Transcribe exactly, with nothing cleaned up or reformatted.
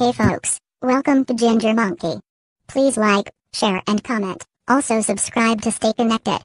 Hey folks, welcome to Jinjer Monkey. Please like, share and comment. Also subscribe to stay connected.